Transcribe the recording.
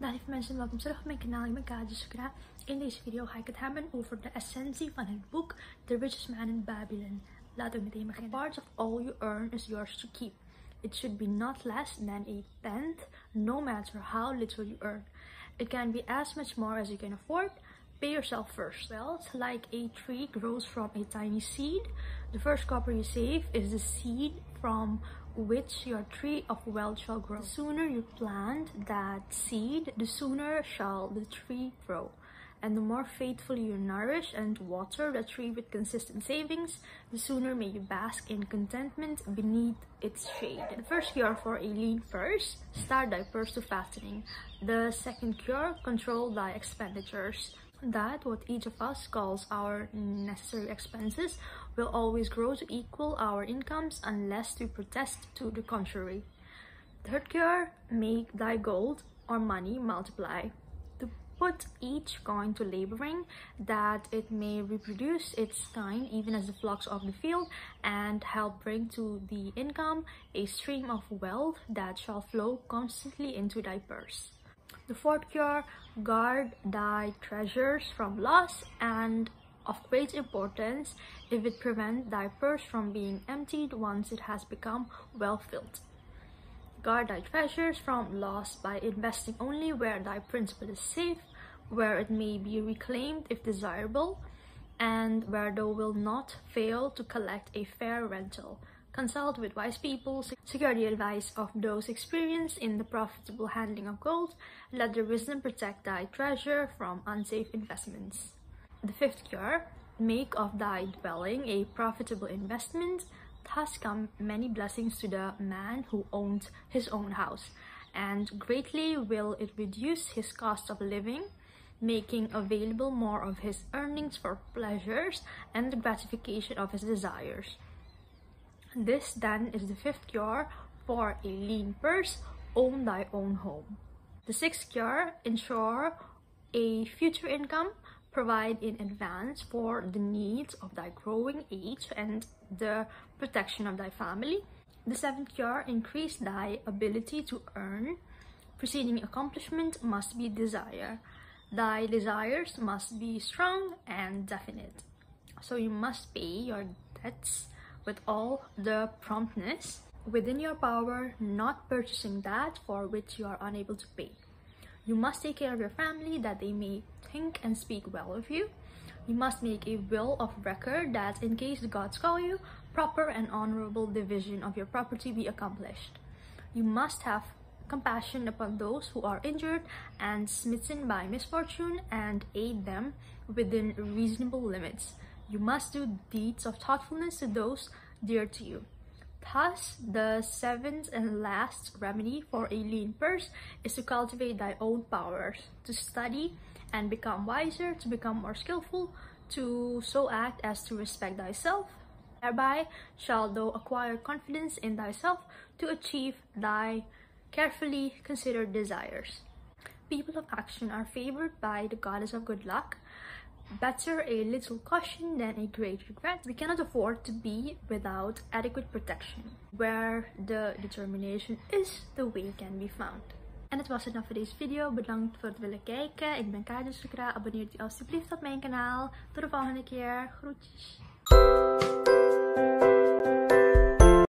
Dag mensen, welkom terug op mijn kanaal. Ik ben Kadjal Soekra. In deze video ga ik het hebben over de essentie van het boek The Richest Man in Babylon. Laten we meteen beginnen. Part of all you earn is yours to keep. It should be not less than a tenth, no matter how little you earn. It can be as much more as you can afford. Pay yourself first. Wealth, like a tree, grows from a tiny seed. The first copper you save is the seed from which your tree of wealth shall grow. The sooner you plant that seed, the sooner shall the tree grow. And the more faithfully you nourish and water the tree with consistent savings, the sooner may you bask in contentment beneath its shade. The first cure for a lean purse, start thy purse to fattening. The second cure, control thy expenditures. That what each of us calls our necessary expenses will always grow to equal our incomes unless we protest to the contrary. Third cure, make thy gold or money multiply. To put each coin to laboring, that it may reproduce its kind even as the flocks of the field, and help bring to the income a stream of wealth that shall flow constantly into thy purse. The fourth cure, guard thy treasures from loss, and of great importance if it prevent thy purse from being emptied once it has become well filled. Guard thy treasures from loss by investing only where thy principal is safe, where it may be reclaimed if desirable, and where thou wilt not fail to collect a fair rental. Consult with wise people, secure the advice of those experienced in the profitable handling of gold, let their wisdom protect thy treasure from unsafe investments. The fifth cure, make of thy dwelling a profitable investment. Thus come many blessings to the man who owns his own house, and greatly will it reduce his cost of living, making available more of his earnings for pleasures and the gratification of his desires. This then is the fifth cure for a lean purse, own thy own home. The sixth cure, ensure a future income, provide in advance for the needs of thy growing age and the protection of thy family. The seventh cure, increase thy ability to earn. Preceding accomplishment must be desire. Thy desires must be strong and definite. So you must pay your debts with all the promptness within your power, not purchasing that for which you are unable to pay. You must take care of your family that they may think and speak well of you. You must make a will of record that, in case the gods call you, proper and honorable division of your property be accomplished. You must have compassion upon those who are injured and smitten by misfortune and aid them within reasonable limits. You must do deeds of thoughtfulness to those dear to you. Thus, the seventh and last remedy for a lean purse is to cultivate thy own powers, to study and become wiser, to become more skillful, to so act as to respect thyself. Thereby shalt thou acquire confidence in thyself to achieve thy carefully considered desires. People of action are favored by the goddess of good luck. Better a little caution than a great regret. We cannot afford to be without adequate protection. Where the determination is, the way can be found. En dat was het dan voor deze video. Bedankt voor het willen kijken. Ik ben Kadjal Soekra. Abonneert u alsjeblieft op mijn kanaal. Tot de volgende keer. Groetjes.